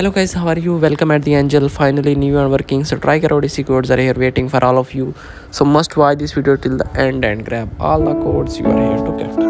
Hello guys, how are you? Welcome at The Angel. Finally new and working Striker Odyssey codes are here waiting for all of you, so must watch this video till the end and grab all the codes you are here to get.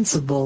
invincible.